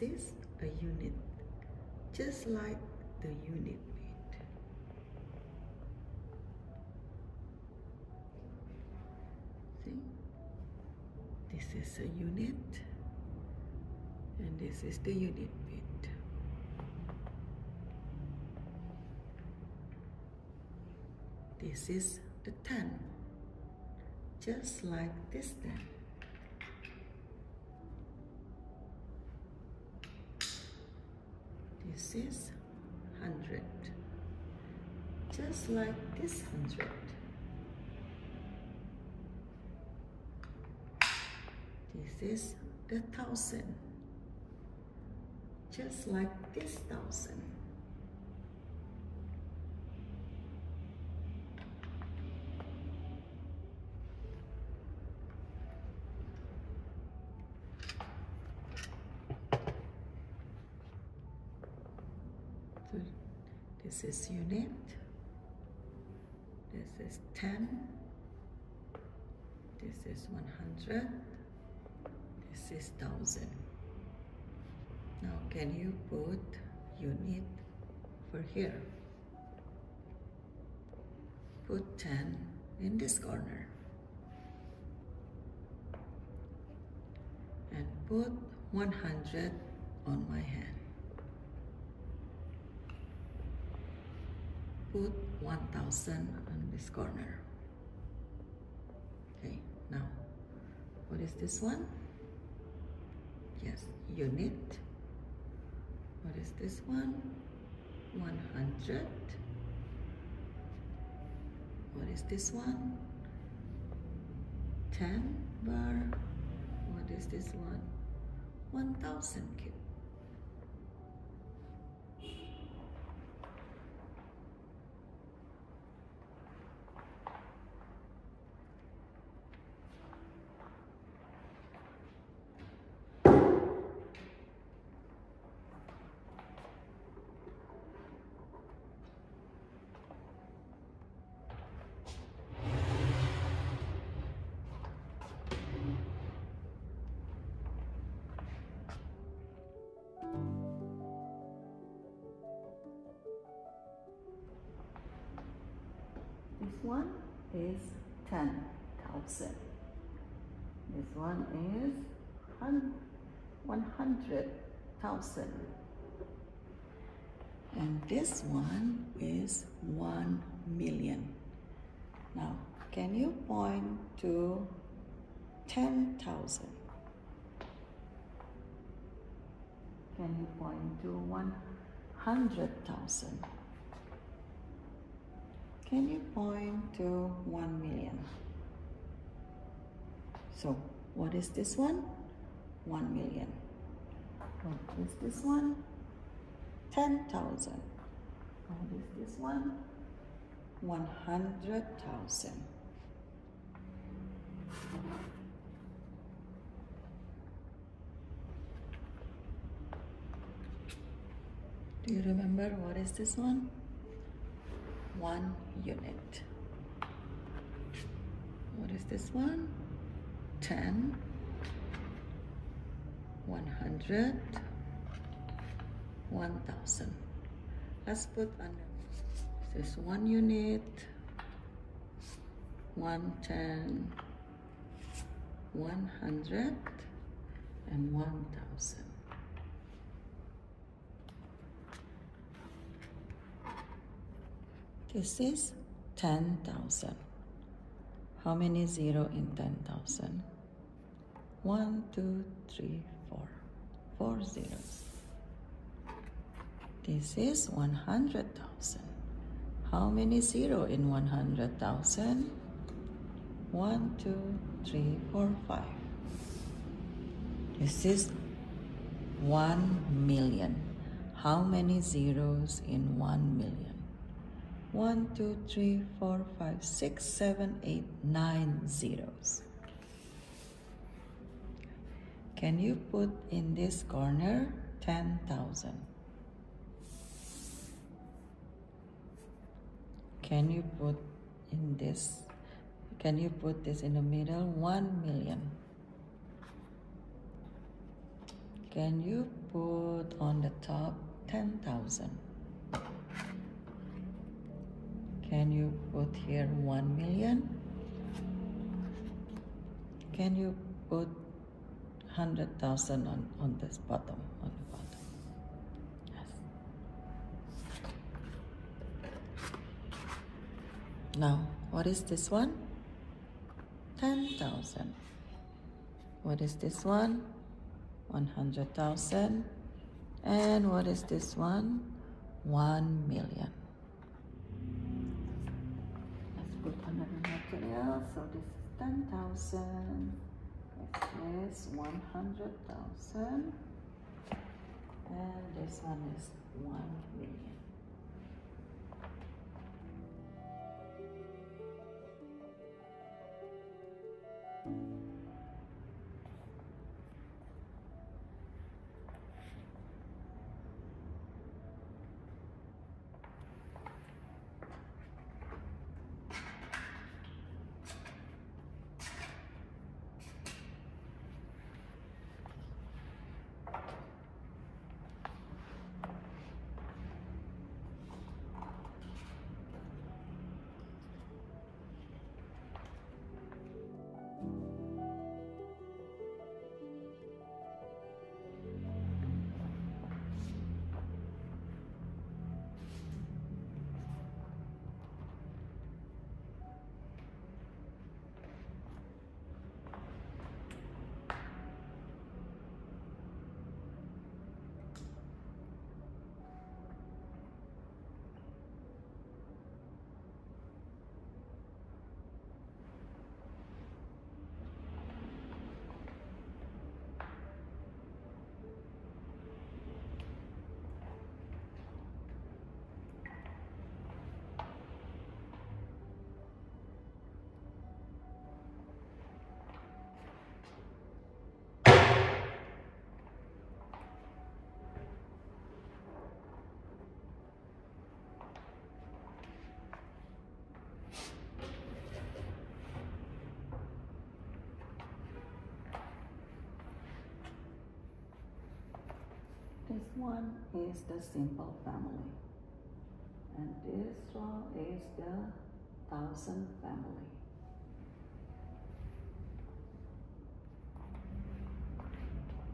consists a unit, just like the unit weight. See? This is a unit, and this is the unit weight. This is the ton, just like this ton. This is 100, just like this 100. This is the 1,000, just like this 1,000. This is unit, this is 10, this is 100, this is 1,000. Now can you put unit for here? Put 10 in this corner and put 100 on my hand. Put 1,000 on this corner. Okay, now, what is this one? Yes, unit. What is this one? 100. What is this one? 10 bar. What is this one? 1,000 cube. This one is 10,000. This one is 100,000. And this one is 1,000,000. Now, can you point to 10,000? Can you point to 100,000? Can you point to 1,000,000? So, what is this one? 1,000,000. What is this one? 10,000. What is this one? 100,000. Do you remember what is this one? 1 unit. What is this one? 10, 100, 1,000. Let's put under this is 1 unit, 110, 100, and 1,000. This is 10,000. How many zero in 10,000? 1, 2, 3, 4. 4 zeros. This is 100,000. How many zero in 100,000? 1, 2, 3, 4, 5. This is 1,000,000. How many zeros in 1,000,000? 1, 2, 3, 4, 5, 6, 7, 8, 9 zeros. Can you put in this corner 10,000? Can you put in this? Can you put this in the middle? 1,000,000. Can you put on the top 10,000? Can you put here 1,000,000? Can you put 100,000 on this bottom? On the bottom. Yes. Now, what is this one? 10,000. What is this one? 100,000. And what is this one? 1,000,000. Put another material, so this is 10,000. This is 100,000, and this one is 1,000,000. This one is the simple family, and this one is the 1,000 family.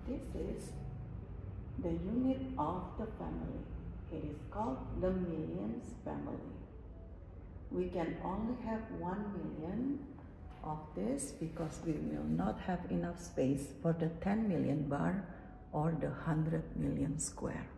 This is the unit of the family. It is called the millions family. We can only have 1,000,000 of this because we will not have enough space for the 10,000,000 bar or the 100,000,000 square.